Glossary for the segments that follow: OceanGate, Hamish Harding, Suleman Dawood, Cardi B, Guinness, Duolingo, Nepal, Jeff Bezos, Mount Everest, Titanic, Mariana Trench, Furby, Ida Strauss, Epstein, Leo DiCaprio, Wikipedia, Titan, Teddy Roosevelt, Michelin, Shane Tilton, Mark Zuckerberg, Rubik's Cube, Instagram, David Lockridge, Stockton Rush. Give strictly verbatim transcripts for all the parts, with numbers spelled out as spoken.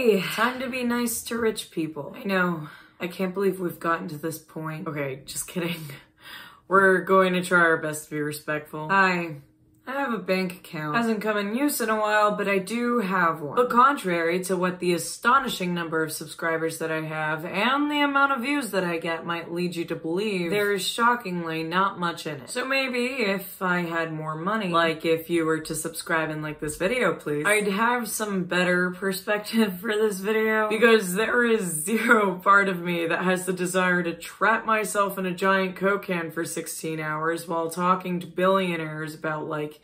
Hey, time to be nice to rich people. I know, I can't believe we've gotten to this point. Okay, just kidding. We're going to try our best to be respectful. Hi. I have a bank account. Hasn't come in use in a while, but I do have one. But contrary to what the astonishing number of subscribers that I have and the amount of views that I get might lead you to believe, there is shockingly not much in it. So maybe if I had more money, like if you were to subscribe and like this video, please, I'd have some better perspective for this video, because there is zero part of me that has the desire to trap myself in a giant Coke can for sixteen hours while talking to billionaires about, like,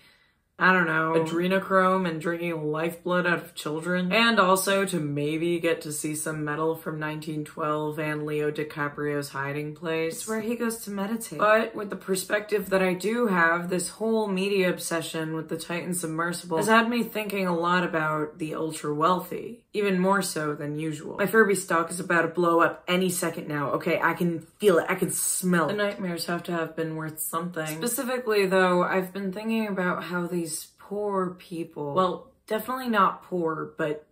I don't know, adrenochrome and drinking lifeblood out of children. And also to maybe get to see some metal from nineteen twelve and Leo DiCaprio's hiding place. It's where he goes to meditate. But with the perspective that I do have, this whole media obsession with the Titan submersible has had me thinking a lot about the ultra wealthy, even more so than usual. My Furby stock is about to blow up any second now. Okay, I can feel it, I can smell it. The nightmares have to have been worth something. Specifically though, I've been thinking about how these poor people, well, definitely not poor, but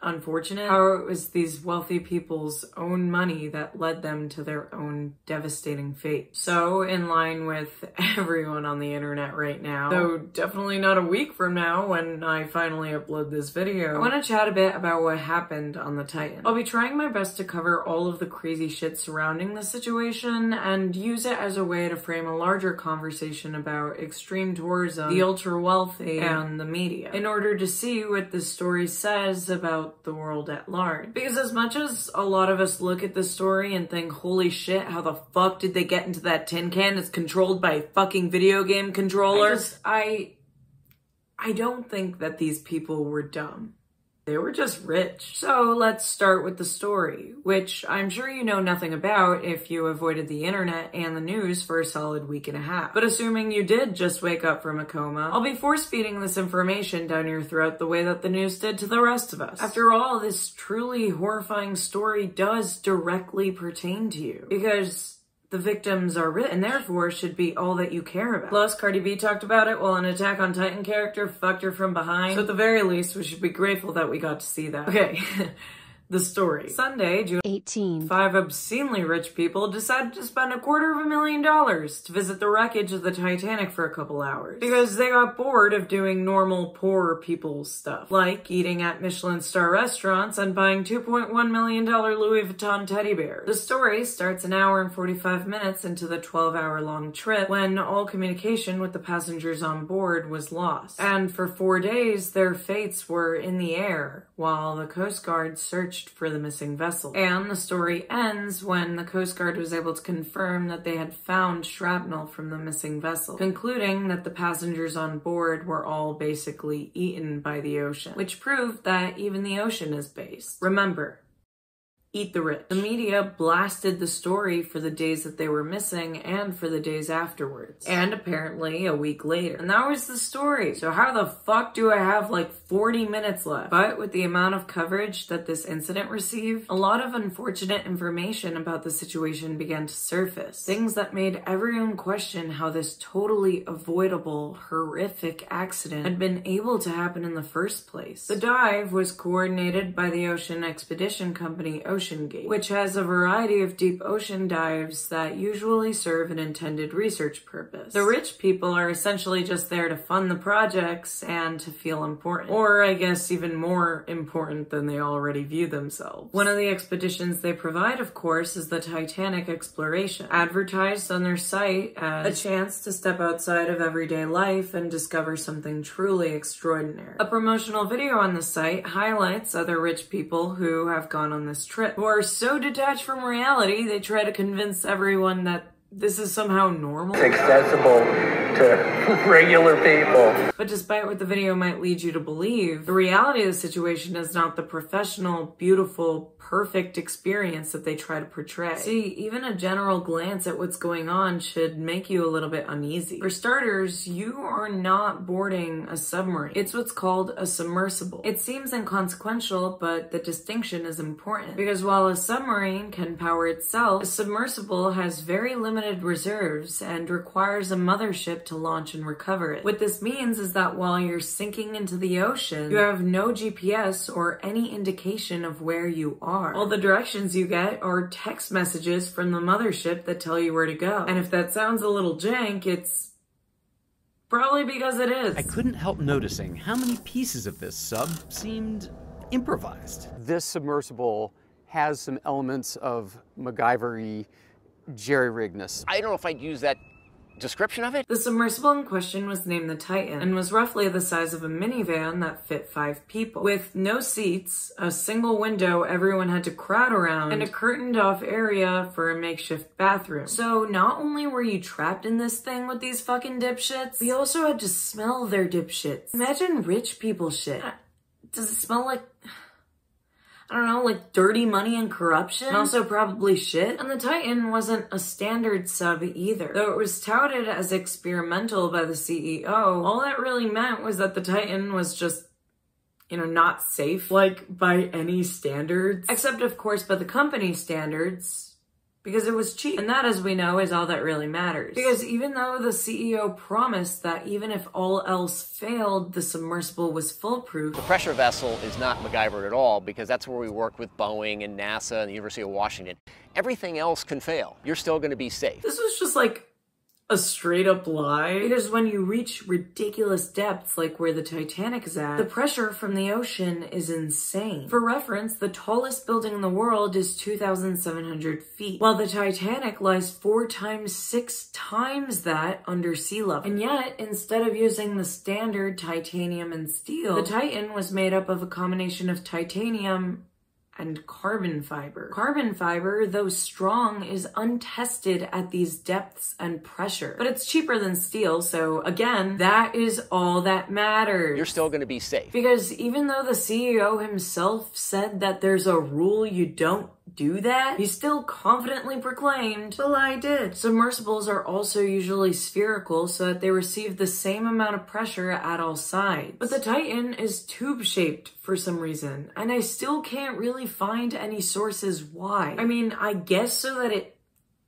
unfortunate, how it was these wealthy people's own money that led them to their own devastating fate. So, in line with everyone on the internet right now, though definitely not a week from now when I finally upload this video, I want to chat a bit about what happened on the Titan. I'll be trying my best to cover all of the crazy shit surrounding this situation and use it as a way to frame a larger conversation about extreme tourism, the ultra wealthy, and the media, in order to see what this story says about the world at large. Because as much as a lot of us look at this story and think, holy shit, how the fuck did they get into that tin can that's controlled by a fucking video game controller? I, just, I, I don't think that these people were dumb. They were just rich. So let's start with the story, which I'm sure you know nothing about if you avoided the internet and the news for a solid week and a half. But assuming you did just wake up from a coma, I'll be force feeding this information down your throat the way that the news did to the rest of us. After all, this truly horrifying story does directly pertain to you, because the victims are rich, and therefore should be all that you care about. Plus, Cardi B talked about it while an Attack on Titan character fucked her from behind. So at the very least, we should be grateful that we got to see that. Okay, the story. Sunday, June eighteenth, five obscenely rich people decided to spend a quarter of a million dollars to visit the wreckage of the Titanic for a couple hours, because they got bored of doing normal poor people stuff, like eating at Michelin star restaurants and buying two point one million dollar Louis Vuitton teddy bears. The story starts an hour and forty-five minutes into the twelve hour long trip, when all communication with the passengers on board was lost. And for four days, their fates were in the air while the Coast Guard searched for the missing vessel. And the story ends when the Coast Guard was able to confirm that they had found shrapnel from the missing vessel, concluding that the passengers on board were all basically eaten by the ocean, which proved that even the ocean is based. Remember, eat the rich. The media blasted the story for the days that they were missing and for the days afterwards, and apparently a week later. And that was the story. So how the fuck do I have like forty minutes left? But with the amount of coverage that this incident received, a lot of unfortunate information about the situation began to surface. Things that made everyone question how this totally avoidable, horrific accident had been able to happen in the first place. The dive was coordinated by the Ocean Expedition Company, OceanGate, which has a variety of deep ocean dives that usually serve an intended research purpose. The rich people are essentially just there to fund the projects and to feel important, or I guess even more important than they already view themselves. One of the expeditions they provide, of course, is the Titanic exploration, advertised on their site as a chance to step outside of everyday life and discover something truly extraordinary. A promotional video on the site highlights other rich people who have gone on this trip, who are so detached from reality, they try to convince everyone that this is somehow normal. It's accessible to regular people. But despite what the video might lead you to believe, the reality of the situation is not the professional, beautiful, perfect experience that they try to portray. See, even a general glance at what's going on should make you a little bit uneasy. For starters, you are not boarding a submarine. It's what's called a submersible. It seems inconsequential, but the distinction is important, because while a submarine can power itself, a submersible has very limited limited reserves and requires a mothership to launch and recover it. What this means is that while you're sinking into the ocean, you have no G P S or any indication of where you are. All the directions you get are text messages from the mothership that tell you where to go. And if that sounds a little jank, it's probably because it is. I couldn't help noticing how many pieces of this sub seemed improvised. This submersible has some elements of MacGyver-y jerry-rigness. I don't know if I'd use that description of it. The submersible in question was named the Titan and was roughly the size of a minivan that fit five people. With no seats, a single window everyone had to crowd around, and a curtained off area for a makeshift bathroom. So not only were you trapped in this thing with these fucking dipshits, we also had to smell their dipshits. Imagine rich people shit. Does it smell like... I don't know, like dirty money and corruption, and also probably shit. And the Titan wasn't a standard sub either. Though it was touted as experimental by the C E O, all that really meant was that the Titan was just, you know, not safe, like, by any standards. Except, of course, by the company standards, because it was cheap. And that, as we know, is all that really matters. Because even though the C E O promised that even if all else failed, the submersible was foolproof. The pressure vessel is not MacGyvered at all, because that's where we work with Boeing and NASA and the University of Washington. Everything else can fail. You're still going to be safe. This was just like a straight up lie. Because when you reach ridiculous depths like where the Titanic is at, the pressure from the ocean is insane. For reference, the tallest building in the world is two thousand seven hundred feet, while the Titanic lies four times, six times that under sea level. And yet, instead of using the standard titanium and steel, the Titan was made up of a combination of titanium and carbon fiber. Carbon fiber, though strong, is untested at these depths and pressure. But it's cheaper than steel, so again, that is all that matters. You're still gonna be safe. Because even though the C E O himself said that there's a rule you don't do that, he still confidently proclaimed, well, I did. Submersibles are also usually spherical so that they receive the same amount of pressure at all sides. But the Titan is tube-shaped for some reason, and I still can't really find any sources why. I mean, I guess so that it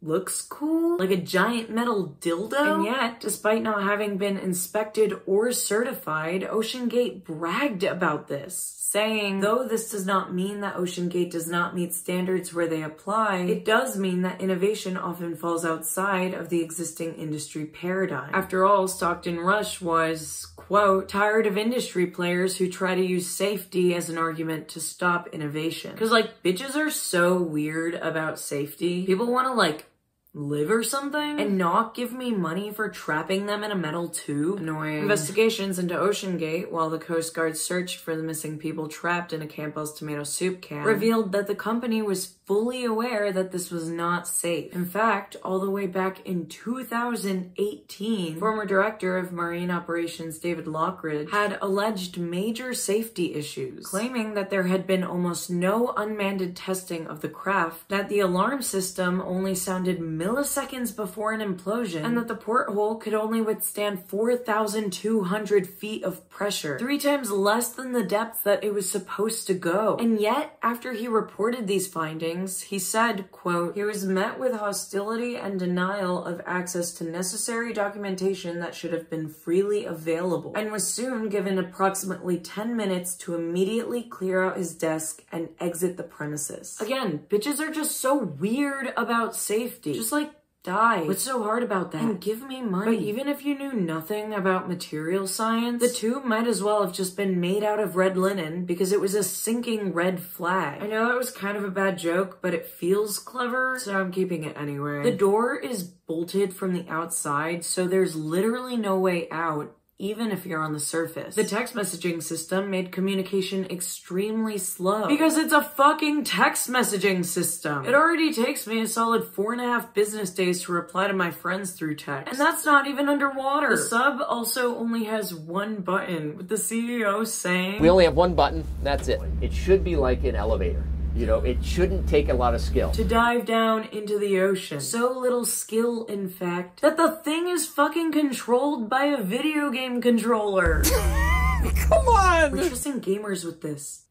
looks cool, like a giant metal dildo. And yet, despite not having been inspected or certified, OceanGate bragged about this, saying, though this does not mean that OceanGate does not meet standards where they apply, it does mean that innovation often falls outside of the existing industry paradigm. After all, Stockton Rush was, quote, tired of industry players who try to use safety as an argument to stop innovation. Because, like, bitches are so weird about safety. People want to, like, live or something and not give me money for trapping them in a metal tube. Annoying. Investigations into OceanGate, while the Coast Guard searched for the missing people trapped in a Campbell's tomato soup can, revealed that the company was fully aware that this was not safe. In fact, all the way back in two thousand eighteen, former director of Marine Operations David Lockridge had alleged major safety issues, claiming that there had been almost no unmanned testing of the craft, that the alarm system only sounded milliseconds before an implosion, and that the porthole could only withstand four thousand two hundred feet of pressure, three times less than the depth that it was supposed to go. And yet, after he reported these findings, he said, quote, he was met with hostility and denial of access to necessary documentation that should have been freely available, and was soon given approximately ten minutes to immediately clear out his desk and exit the premises. Again, bitches are just so weird about safety. Just like, die. What's so hard about that? And give me money. But even if you knew nothing about material science, the tube might as well have just been made out of red linen, because it was a sinking red flag. I know that was kind of a bad joke, but it feels clever, so I'm keeping it anyway. The door is bolted from the outside, so there's literally no way out, even if you're on the surface. The text messaging system made communication extremely slow, because it's a fucking text messaging system. It already takes me a solid four and a half business days to reply to my friends through text, and that's not even underwater. The sub also only has one button, with the C E O saying, we only have one button, that's it. It should be like an elevator. You know, it shouldn't take a lot of skill to dive down into the ocean. So little skill, in fact, that the thing is fucking controlled by a video game controller. Come on! We're trusting gamers with this.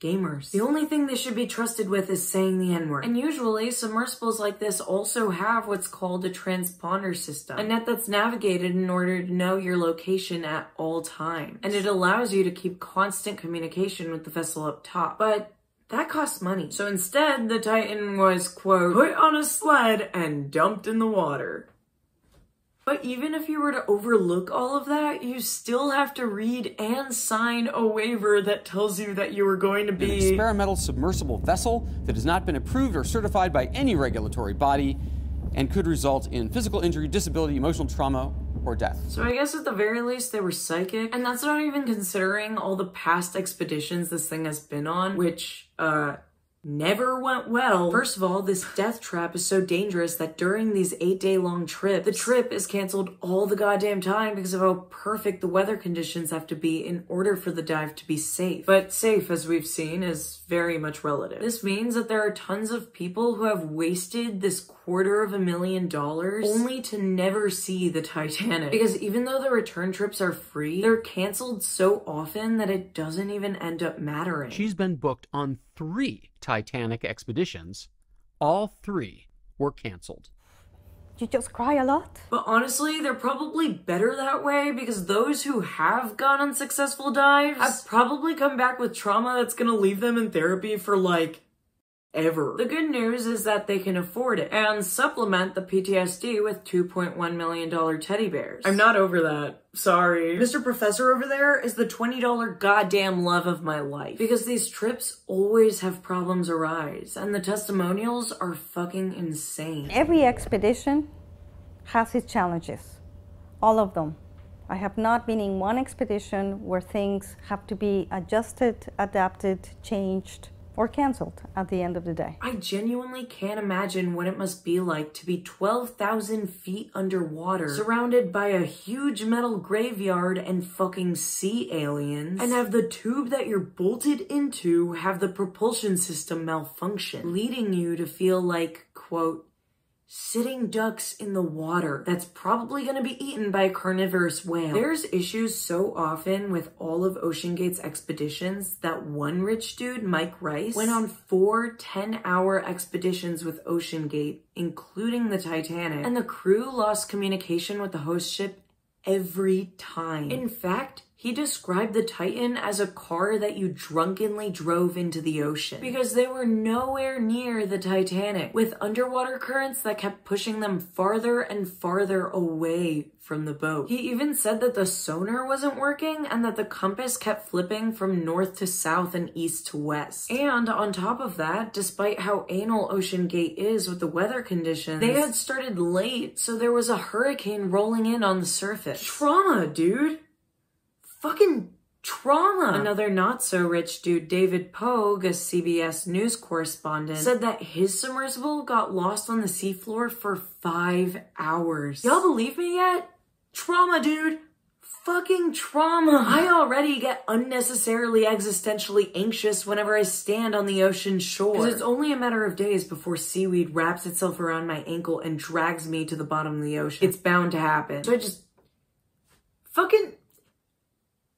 gamers. The only thing they should be trusted with is saying the N-word. And usually, submersibles like this also have what's called a transponder system, a net that's navigated in order to know your location at all times. And it allows you to keep constant communication with the vessel up top. But that costs money. So instead, the Titan was, quote, put on a sled and dumped in the water. But even if you were to overlook all of that, you still have to read and sign a waiver that tells you that you are going to be an experimental submersible vessel that has not been approved or certified by any regulatory body and could result in physical injury, disability, emotional trauma, or death. So I guess at the very least they were psychic, and that's not even considering all the past expeditions this thing has been on, which, uh... never went well. First of all, this death trap is so dangerous that during these eight day long trips, the trip is canceled all the goddamn time because of how perfect the weather conditions have to be in order for the dive to be safe. But safe, as we've seen, is very much relative. This means that there are tons of people who have wasted this quarter of a million dollars only to never see the Titanic. Because even though the return trips are free, they're canceled so often that it doesn't even end up mattering. She's been booked on three Titanic expeditions. All three were canceled. You just cry a lot. But honestly, they're probably better that way, because those who have gone on successful dives have probably come back with trauma that's gonna leave them in therapy for like ever. The good news is that they can afford it and supplement the P T S D with two point one million dollar teddy bears. I'm not over that. Sorry. Mister Professor over there is the twenty dollar goddamn love of my life. Because these trips always have problems arise, and the testimonials are fucking insane. Every expedition has its challenges. All of them. I have not been in one expedition where things have to be adjusted, adapted, changed, or canceled at the end of the day. I genuinely can't imagine what it must be like to be twelve thousand feet underwater, surrounded by a huge metal graveyard and fucking sea aliens, and have the tube that you're bolted into have the propulsion system malfunction, leading you to feel like, quote, sitting ducks in the water that's probably going to be eaten by a carnivorous whale. There's issues so often with all of OceanGate's expeditions that one rich dude, Mike Rice, went on four ten hour expeditions with OceanGate, including the Titanic, and the crew lost communication with the host ship every time. In fact, he described the Titan as a car that you drunkenly drove into the ocean, because they were nowhere near the Titanic, with underwater currents that kept pushing them farther and farther away from the boat. He even said that the sonar wasn't working and that the compass kept flipping from north to south and east to west. And on top of that, despite how anal OceanGate is with the weather conditions, they had started late, so there was a hurricane rolling in on the surface. Trauma, dude! Fucking trauma. Another not-so-rich dude, David Pogue, a C B S News correspondent, said that his submersible got lost on the seafloor for five hours. Y'all believe me yet? Trauma, dude. Fucking trauma. I already get unnecessarily existentially anxious whenever I stand on the ocean shore, because it's only a matter of days before seaweed wraps itself around my ankle and drags me to the bottom of the ocean. It's bound to happen. So I just... fucking...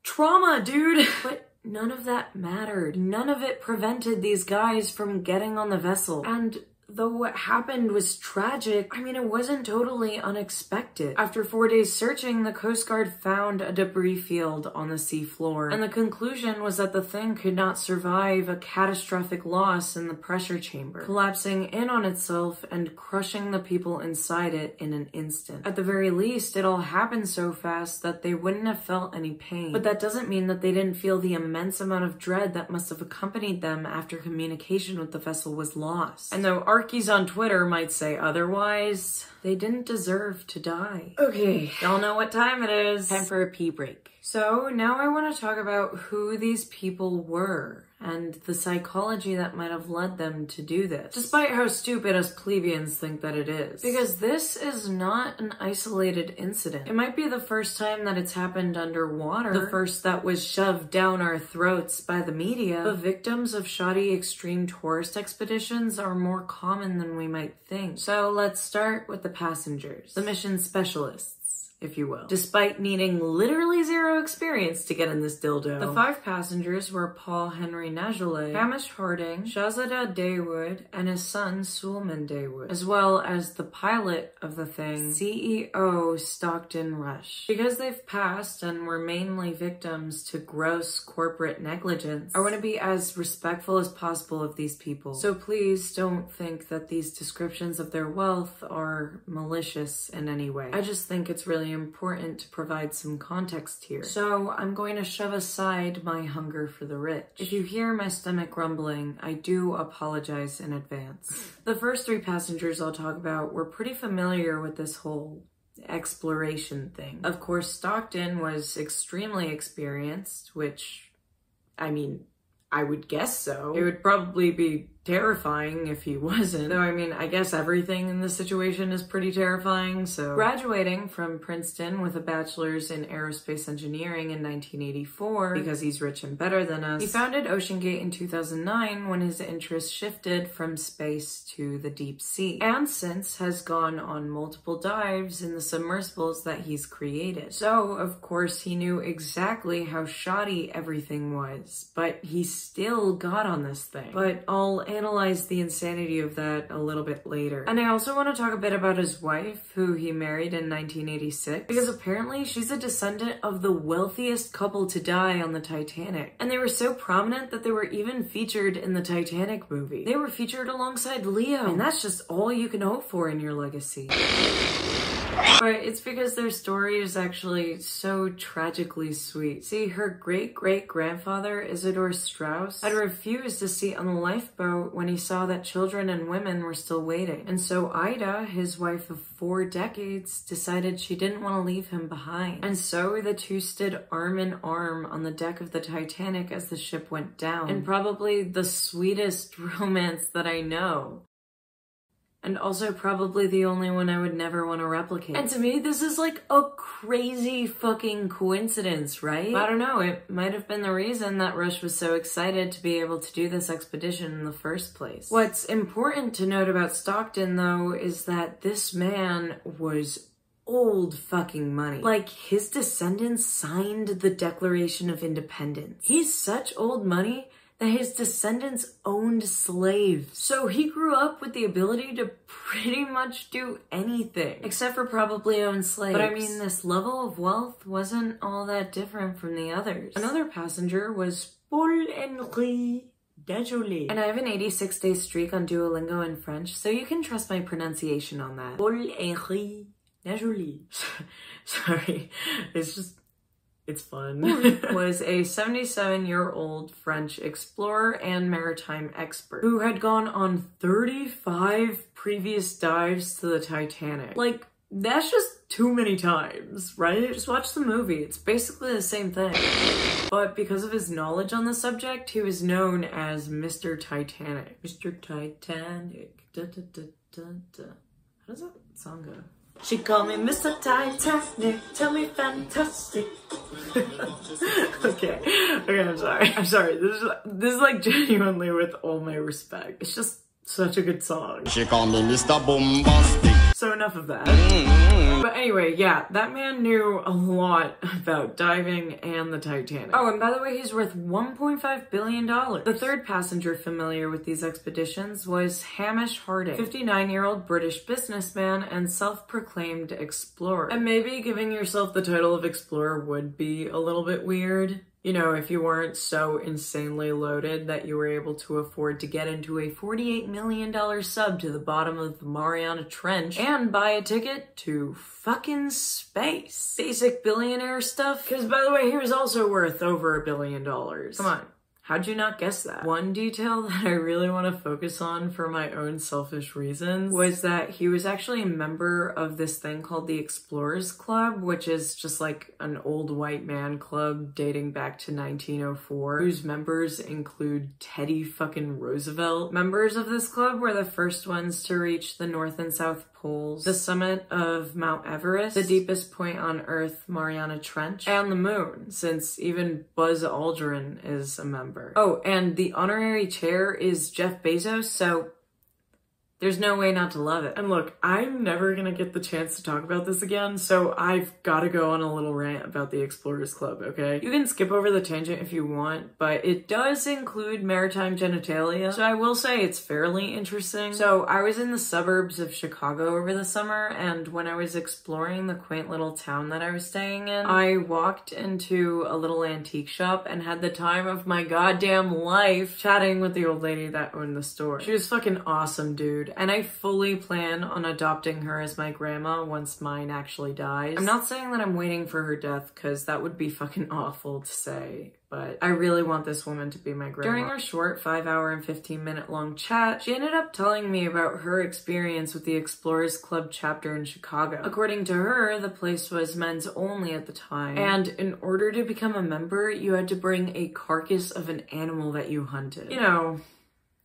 trauma, dude. But none of that mattered. None of it prevented these guys from getting on the vessel. And though what happened was tragic, I mean, it wasn't totally unexpected. After four days searching, the Coast Guard found a debris field on the seafloor, and the conclusion was that the thing could not survive a catastrophic loss in the pressure chamber, collapsing in on itself and crushing the people inside it in an instant. At the very least, it all happened so fast that they wouldn't have felt any pain. But that doesn't mean that they didn't feel the immense amount of dread that must have accompanied them after communication with the vessel was lost. And though Arkies on Twitter might say otherwise, they didn't deserve to die. Okay, y'all know what time it is. Time for a pee break. So now I want to talk about who these people were and the psychology that might have led them to do this, despite how stupid us plebeians think that it is. Because this is not an isolated incident. It might be the first time that it's happened underwater, the first that was shoved down our throats by the media, but victims of shoddy extreme tourist expeditions are more common than we might think. So let's start with the passengers, the mission specialists, if you will. Despite needing literally zero experience to get in this dildo, the five passengers were Paul-Henri Nargeolet, Hamish Harding, Shahzada Dawood, and his son Suleman Dawood, as well as the pilot of the thing, C E O Stockton Rush. Because they've passed and were mainly victims to gross corporate negligence, I want to be as respectful as possible of these people. So please don't think that these descriptions of their wealth are malicious in any way. I just think it's really important to provide some context here. So I'm going to shove aside my hunger for the rich. If you hear my stomach rumbling, I do apologize in advance. The first three passengers I'll talk about were pretty familiar with this whole exploration thing. Of course, Stockton was extremely experienced, which, I mean, I would guess so. It would probably be terrifying if he wasn't. Though, I mean, I guess everything in this situation is pretty terrifying, so. Graduating from Princeton with a bachelor's in aerospace engineering in nineteen eighty-four, because he's rich and better than us, he founded OceanGate in two thousand nine when his interests shifted from space to the deep sea, and since has gone on multiple dives in the submersibles that he's created. So, of course, he knew exactly how shoddy everything was, but he still got on this thing. But all in analyze the insanity of that a little bit later. And I also want to talk a bit about his wife, who he married in nineteen eighty-six, because apparently she's a descendant of the wealthiest couple to die on the Titanic. And they were so prominent that they were even featured in the Titanic movie. They were featured alongside Leo, and that's just all you can hope for in your legacy. But it's because their story is actually so tragically sweet. See, her great-great-grandfather, Isidore Strauss, had refused to sit on the lifeboat when he saw that children and women were still waiting. And so Ida, his wife of four decades, decided she didn't want to leave him behind. And so the two stood arm in arm on the deck of the Titanic as the ship went down. And probably the sweetest romance that I know. And also probably the only one I would never want to replicate. And to me, this is like a crazy fucking coincidence, right? I don't know, it might have been the reason that Rush was so excited to be able to do this expedition in the first place. What's important to note about Stockton, though, is that this man was old fucking money. Like, his descendants signed the Declaration of Independence. He's such old money that his descendants owned slaves. So he grew up with the ability to pretty much do anything, except for probably own slaves. But I mean, this level of wealth wasn't all that different from the others. Another passenger was Paul-Henri Nargeolet. And I have an eighty-six day streak on Duolingo in French, so you can trust my pronunciation on that. Paul-Henri Nargeolet. Sorry, it's just, it's fun. Was a seventy-seven-year-old French explorer and maritime expert who had gone on thirty-five previous dives to the Titanic. Like, that's just too many times, right? Just watch the movie. It's basically the same thing. But because of his knowledge on the subject, he was known as Mister Titanic. Mister Titanic. Da, da, da, da, da. How does that song go? She called me Mister Titanic, tell me fantastic. Okay, okay, I'm sorry. I'm sorry, this is, this is like genuinely with all my respect. It's just such a good song. She called me Mister Bombastic. So enough of that. Mm-hmm. But anyway, yeah, that man knew a lot about diving and the Titanic. Oh, and by the way, he's worth one point five billion dollars. The third passenger familiar with these expeditions was Hamish Harding, fifty-nine-year-old British businessman and self-proclaimed explorer. And maybe giving yourself the title of explorer would be a little bit weird. You know, if you weren't so insanely loaded that you were able to afford to get into a forty-eight million dollar sub to the bottom of the Mariana Trench and buy a ticket to fucking space. Basic billionaire stuff. Because, by the way, he was also worth over a billion dollars. Come on. How'd you not guess that? One detail that I really want to focus on for my own selfish reasons was that he was actually a member of this thing called the Explorers Club, which is just like an old white man club dating back to nineteen oh four, whose members include Teddy fucking Roosevelt. Members of this club were the first ones to reach the North and South Poles, the summit of Mount Everest, the deepest point on Earth, Mariana Trench, and the moon, since even Buzz Aldrin is a member. Oh, and the honorary chair is Jeff Bezos, so There's no way not to love it. And look, I'm never gonna get the chance to talk about this again, so I've gotta go on a little rant about the Explorers Club, okay? You can skip over the tangent if you want, but it does include maritime genitalia, so I will say it's fairly interesting. So I was in the suburbs of Chicago over the summer, and when I was exploring the quaint little town that I was staying in, I walked into a little antique shop and had the time of my goddamn life chatting with the old lady that owned the store. She was fucking awesome, dude. And I fully plan on adopting her as my grandma once mine actually dies. I'm not saying that I'm waiting for her death, because that would be fucking awful to say, but I really want this woman to be my grandma. During our short five hour and fifteen minute long chat, she ended up telling me about her experience with the Explorers Club chapter in Chicago. According to her, the place was men's only at the time, and in order to become a member, you had to bring a carcass of an animal that you hunted. You know,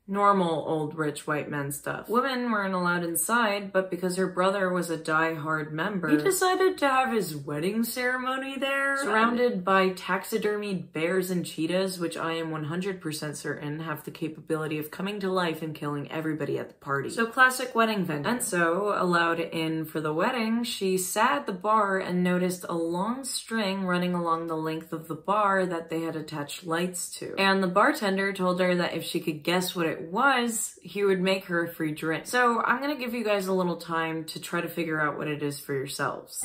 normal old rich white men stuff. Women weren't allowed inside, but because her brother was a die-hard member, he decided to have his wedding ceremony there, surrounded by taxidermied bears and cheetahs, which I am one hundred percent certain have the capability of coming to life and killing everybody at the party. So classic wedding venue. And so, allowed in for the wedding, she sat at the bar and noticed a long string running along the length of the bar that they had attached lights to. And the bartender told her that if she could guess what it it was, he would make her a free drink. So I'm gonna give you guys a little time to try to figure out what it is for yourselves.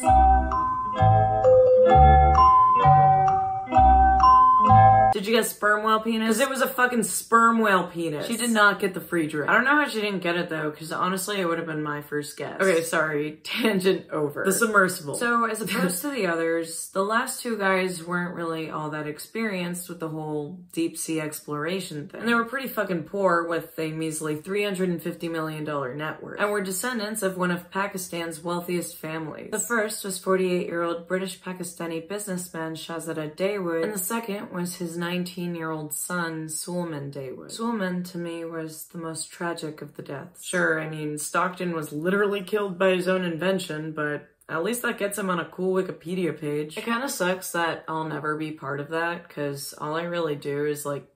Did you guess sperm whale penis? Because it was a fucking sperm whale penis. She did not get the free drink. I don't know how she didn't get it though, because honestly, it would have been my first guess. Okay, sorry. Tangent over. The submersible. So as opposed to the others, the last two guys weren't really all that experienced with the whole deep sea exploration thing. And they were pretty fucking poor with a measly three hundred fifty million dollar net worth, and were descendants of one of Pakistan's wealthiest families. The first was forty-eight year old British Pakistani businessman Shahzada Dawood, and the second was his nineteen year old son, Suleman Dawood. Suleman, to me, was the most tragic of the deaths. Sure, I mean, Stockton was literally killed by his own invention, but at least that gets him on a cool Wikipedia page. It kind of sucks that I'll never be part of that, because all I really do is, like,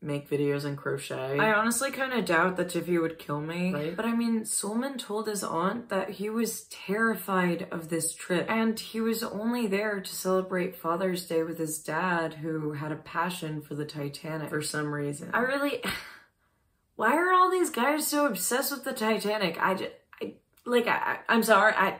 make videos and crochet. I honestly kind of doubt that Jiffy would kill me, right? But I mean, Suleman told his aunt that he was terrified of this trip, and he was only there to celebrate Father's Day with his dad, who had a passion for the Titanic for some reason. I really... Why are all these guys so obsessed with the Titanic? I just... I, like, I, I'm sorry, I...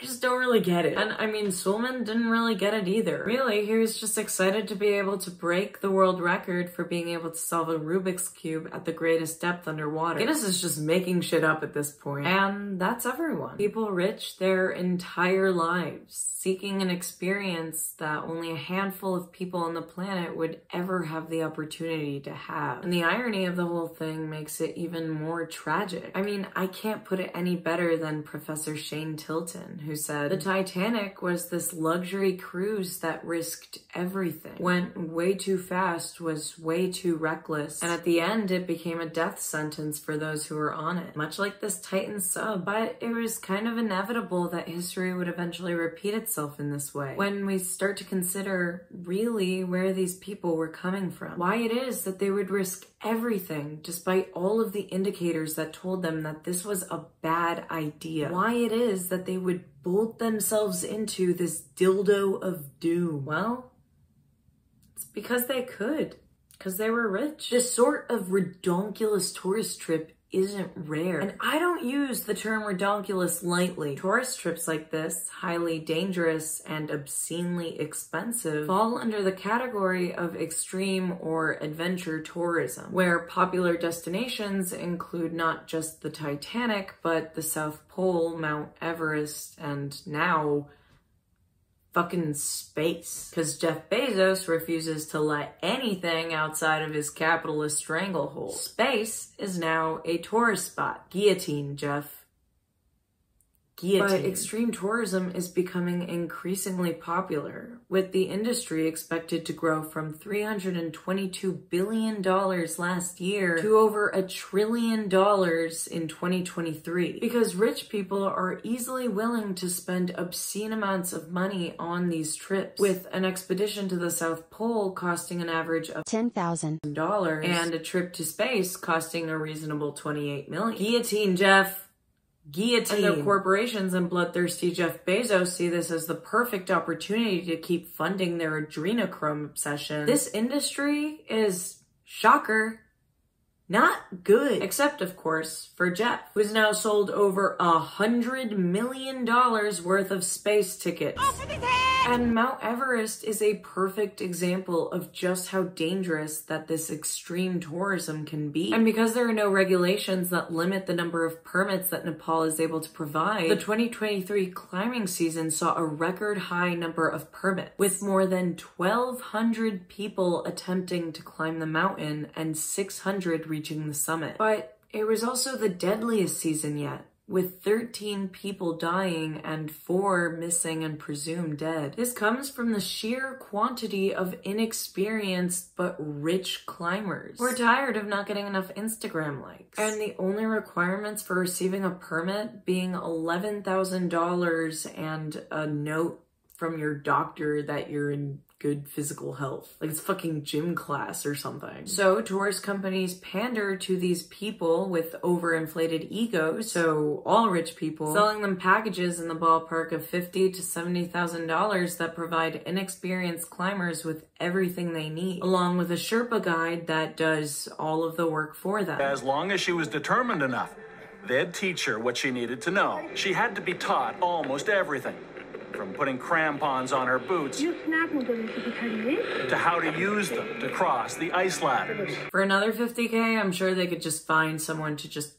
I just don't really get it. And I mean, Suleman didn't really get it either. Really, he was just excited to be able to break the world record for being able to solve a Rubik's Cube at the greatest depth underwater. Guinness is just making shit up at this point. And that's everyone. People rich their entire lives, seeking an experience that only a handful of people on the planet would ever have the opportunity to have. And the irony of the whole thing makes it even more tragic. I mean, I can't put it any better than Professor Shane Tilton, who who said, "The Titanic was this luxury cruise that risked everything, went way too fast, was way too reckless, and at the end it became a death sentence for those who were on it. Much like this Titan sub, but it was kind of inevitable that history would eventually repeat itself in this way. When we start to consider really where these people were coming from, why it is that they would risk everything despite all of the indicators that told them that this was a bad idea, why it is that they would bolt themselves into this dildo of doom. Well, it's because they could, because they were rich. This sort of redonkulous tourist trip isn't rare, and I don't use the term redonkulous lightly. Tourist trips like this, highly dangerous and obscenely expensive, fall under the category of extreme or adventure tourism, where popular destinations include not just the Titanic, but the South Pole, Mount Everest, and now fucking space. Because Jeff Bezos refuses to let anything outside of his capitalist stranglehold. Space is now a tourist spot. Guillotine, Jeff. guillotine. But extreme tourism is becoming increasingly popular, with the industry expected to grow from three hundred twenty-two billion dollars last year to over a trillion dollars in twenty twenty-three, because rich people are easily willing to spend obscene amounts of money on these trips, with an expedition to the South Pole costing an average of ten thousand dollars and a trip to space costing a reasonable twenty-eight million dollars. Guillotine, Jeff. Guillotine. And the corporations and bloodthirsty Jeff Bezos see this as the perfect opportunity to keep funding their adrenochrome obsession. This industry is, shocker, not good. Except, of course, for Jeff, who's now sold over a hundred million dollars worth of space tickets. And Mount Everest is a perfect example of just how dangerous that this extreme tourism can be. And because there are no regulations that limit the number of permits that Nepal is able to provide, the twenty twenty-three climbing season saw a record high number of permits, with more than twelve hundred people attempting to climb the mountain and six hundred reaching the summit. But it was also the deadliest season yet, with thirteen people dying and four missing and presumed dead. This comes from the sheer quantity of inexperienced but rich climbers. We're tired of not getting enough Instagram likes. And the only requirements for receiving a permit being eleven thousand dollars and a note from your doctor that you're in good physical health. Like, it's fucking gym class or something. So tourist companies pander to these people with overinflated egos, so all rich people, selling them packages in the ballpark of fifty to seventy thousand dollars that provide inexperienced climbers with everything they need, along with a Sherpa guide that does all of the work for them. As long as she was determined enough, they'd teach her what she needed to know. She had to be taught almost everything, from putting crampons on her boots to how to use them to cross the ice ladders. For another fifty K, I'm sure they could just find someone to just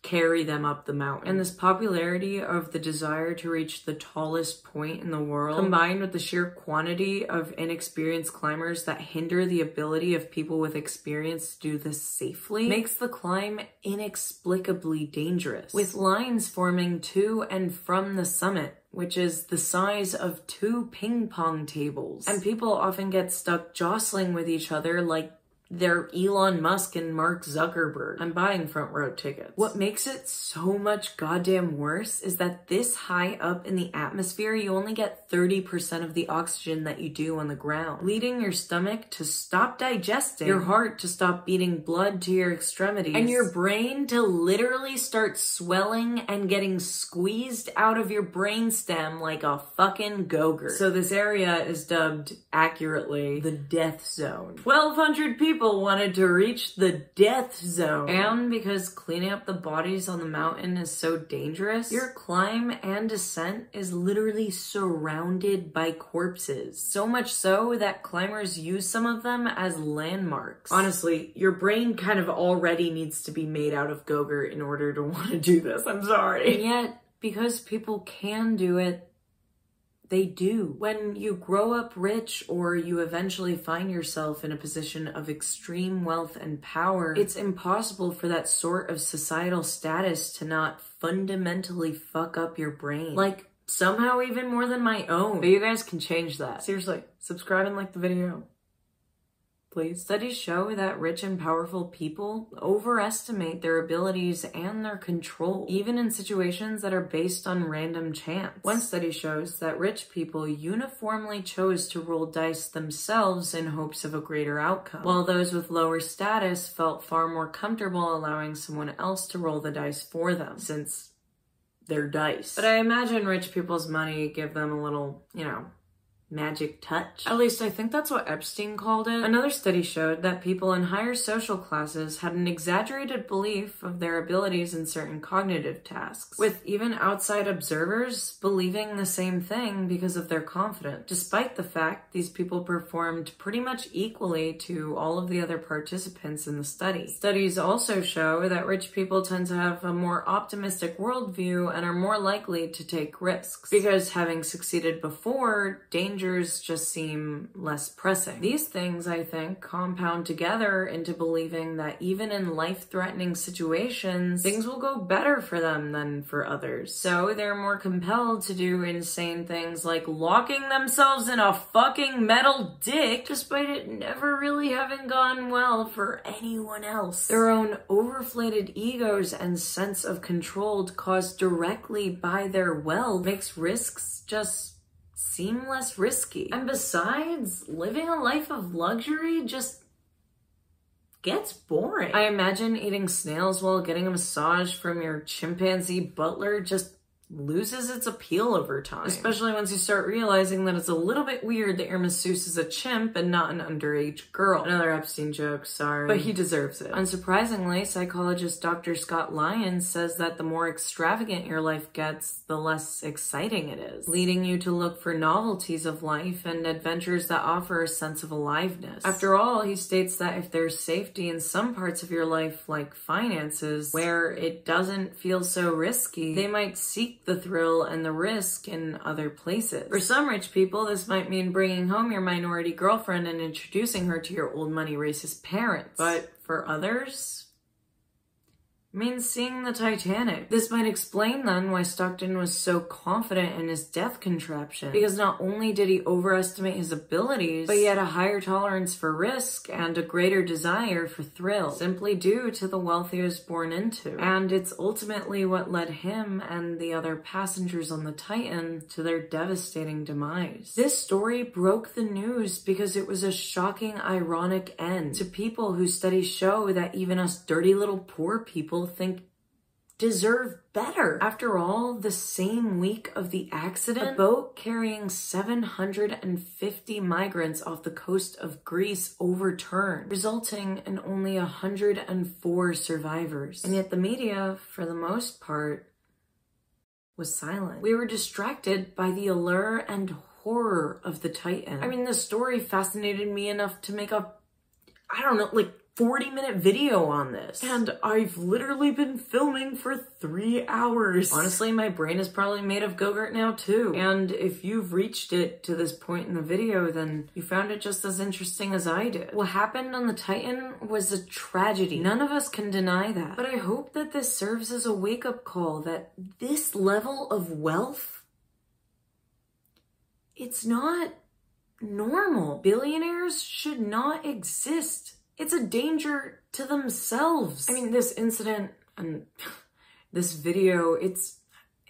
carry them up the mountain. And this popularity of the desire to reach the tallest point in the world, combined with the sheer quantity of inexperienced climbers that hinder the ability of people with experience to do this safely, makes the climb inexplicably dangerous, with lines forming to and from the summit, which is the size of two ping pong tables. And people often get stuck jostling with each other like they're Elon Musk and Mark Zuckerberg. I'm buying front row tickets. What makes it so much goddamn worse is that this high up in the atmosphere, you only get thirty percent of the oxygen that you do on the ground, leading your stomach to stop digesting, your heart to stop beating blood to your extremities, and your brain to literally start swelling and getting squeezed out of your brainstem like a fucking go-gurt. So this area is dubbed, accurately, the death zone. twelve hundred people People wanted to reach the death zone. And because cleaning up the bodies on the mountain is so dangerous, your climb and descent is literally surrounded by corpses. So much so that climbers use some of them as landmarks. Honestly, your brain kind of already needs to be made out of Go-Gurt in order to want to do this. I'm sorry. And yet, because people can do it, they do. When you grow up rich or you eventually find yourself in a position of extreme wealth and power, it's impossible for that sort of societal status to not fundamentally fuck up your brain. Like, somehow even more than my own. But you guys can change that. Seriously, subscribe and like the video, please. Studies show that rich and powerful people overestimate their abilities and their control, even in situations that are based on random chance. One study shows that rich people uniformly chose to roll dice themselves in hopes of a greater outcome, while those with lower status felt far more comfortable allowing someone else to roll the dice for them, since they're dice. But I imagine rich people's money give them a little, you know, magic touch. At least I think that's what Epstein called it. Another study showed that people in higher social classes had an exaggerated belief of their abilities in certain cognitive tasks, with even outside observers believing the same thing because of their confidence, despite the fact these people performed pretty much equally to all of the other participants in the study. Studies also show that rich people tend to have a more optimistic worldview and are more likely to take risks, because having succeeded before, danger dangers just seem less pressing. These things, I think, compound together into believing that even in life-threatening situations, things will go better for them than for others. So they're more compelled to do insane things like locking themselves in a fucking metal dick despite it never really having gone well for anyone else. Their own overflated egos and sense of control caused directly by their wealth makes risks just seem less risky. And besides, living a life of luxury just gets boring. I imagine eating snails while getting a massage from your chimpanzee butler just loses its appeal over time. Especially once you start realizing that it's a little bit weird that your masseuse is a chimp and not an underage girl. Another Epstein joke, sorry. But he deserves it. Unsurprisingly, psychologist Doctor Scott Lyons says that the more extravagant your life gets, the less exciting it is, leading you to look for novelties of life and adventures that offer a sense of aliveness. After all, he states that if there's safety in some parts of your life, like finances, where it doesn't feel so risky, they might seek the thrill and the risk in other places. For some rich people, this might mean bringing home your minority girlfriend and introducing her to your old money racist parents. But for others, it means seeing the Titanic. This might explain then why Stockton was so confident in his death contraption, because not only did he overestimate his abilities, but he had a higher tolerance for risk and a greater desire for thrill, simply due to the wealth he was born into. And it's ultimately what led him and the other passengers on the Titan to their devastating demise. This story broke the news because it was a shocking, ironic end to people whose studies show that even us dirty little poor people think deserve better. After all, the same week of the accident, a boat carrying seven hundred fifty migrants off the coast of Greece overturned, resulting in only one hundred four survivors. And yet the media, for the most part, was silent. We were distracted by the allure and horror of the Titan. I mean, the story fascinated me enough to make a, I don't know, like, forty minute video on this. And I've literally been filming for three hours. Honestly, my brain is probably made of Go-Gurt now too. And if you've reached it to this point in the video, then you found it just as interesting as I did. What happened on the Titan was a tragedy. None of us can deny that. But I hope that this serves as a wake-up call that this level of wealth, it's not normal. Billionaires should not exist. It's a danger to themselves. I mean, this incident and this video, it's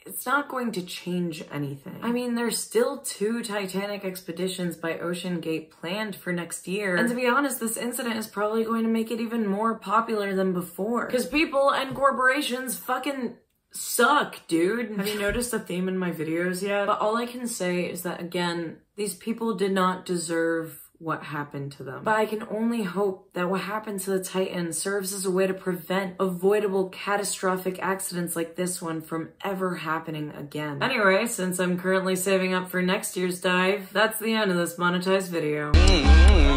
it's not going to change anything. I mean, there's still two Titanic expeditions by OceanGate planned for next year. And to be honest, this incident is probably going to make it even more popular than before. Because people and corporations fucking suck, dude. Have you noticed a theme in my videos yet? But all I can say is that, again, these people did not deserve what happened to them. But I can only hope that what happened to the Titan serves as a way to prevent avoidable catastrophic accidents like this one from ever happening again. Anyway, since I'm currently saving up for next year's dive, that's the end of this monetized video.